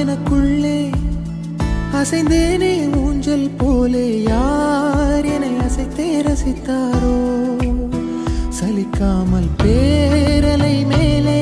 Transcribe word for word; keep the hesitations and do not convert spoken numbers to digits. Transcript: எனக்குள்ளே அசைந்தேனே ஊஞ்சல் போலே. யார் என்னை அசைத்தே ரசித்தாரோ, சலிக்காமல் பேரலை மேலே